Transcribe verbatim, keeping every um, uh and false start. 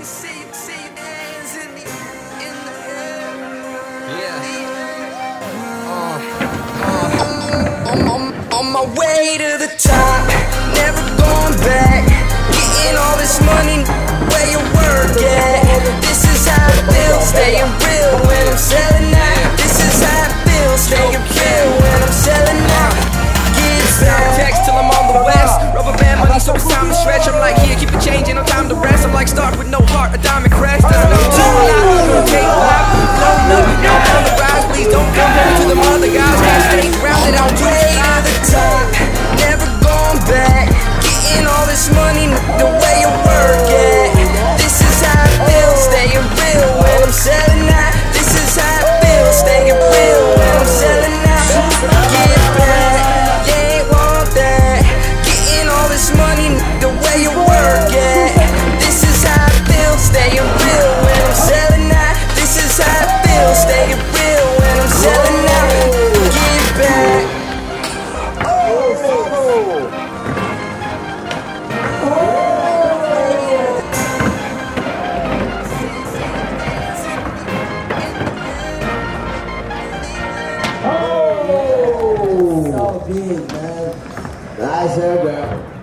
On my way to the top, never going back. Getting all this money, where you work at? This is how I feel, staying real when I'm selling out. This is how I feel, staying real when I'm selling out. Get down. Text till I'm on the west. Rubber band money, so it's time to stretch. I'm like, here, keep the change, ain't no time to rest. I'm like, start with no heart, a diamond crash. That's no too loud, okay, loud, blown up. No, on the rise, please don't come home to the mother guys. Can't stay grounded, I don't do it. Nice hair, bro.